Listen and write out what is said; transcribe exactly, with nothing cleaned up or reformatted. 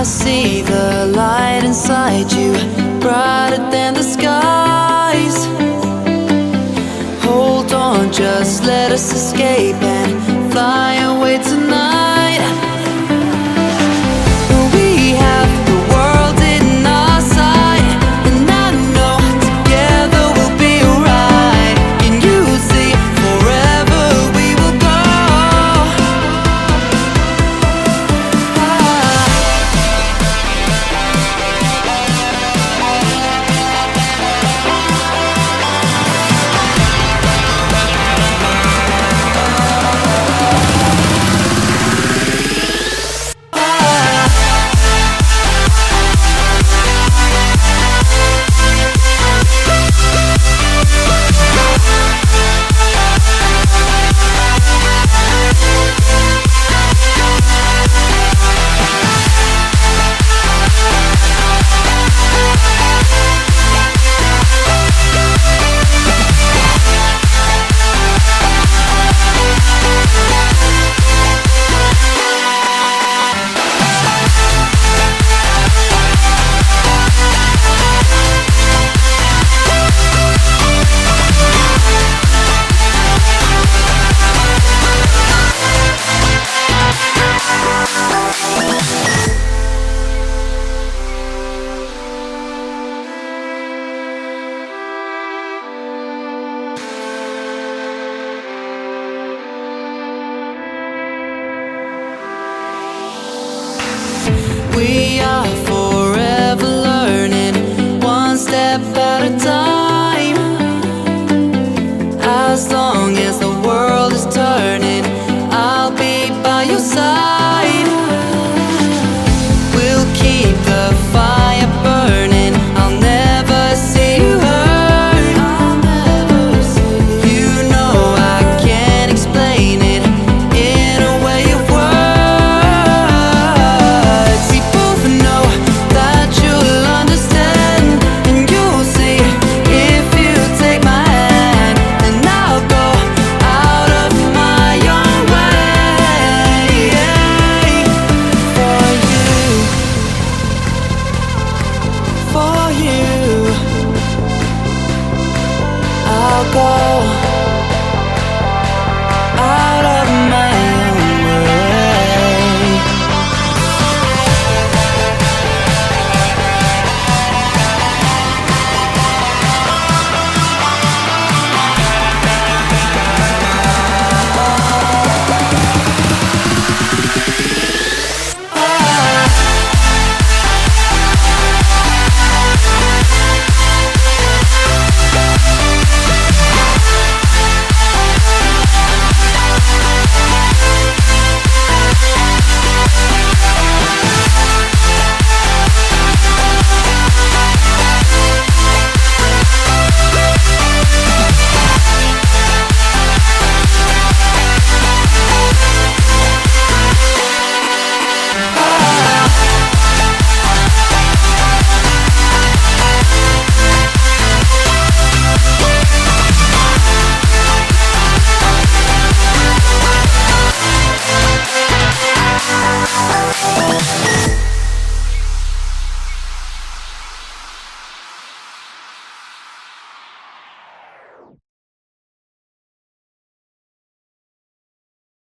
I see the light inside you, brighter than the skies. Hold on, just let us escape and fly away tonight. We are